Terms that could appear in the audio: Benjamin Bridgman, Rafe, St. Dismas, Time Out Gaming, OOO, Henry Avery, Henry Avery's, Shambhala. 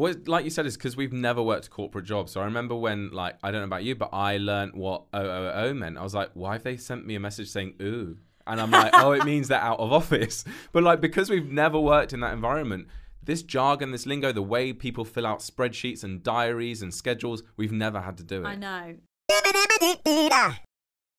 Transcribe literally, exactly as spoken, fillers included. What, like you said, is because we've never worked a corporate job. So I remember when, like, I don't know about you, but I learned what O O O meant. I was like, why have they sent me a message saying ooh? And I'm like, oh, it means they're out of office. But like, because we've never worked in that environment, this jargon, this lingo, the way people fill out spreadsheets and diaries and schedules, we've never had to do it. I know.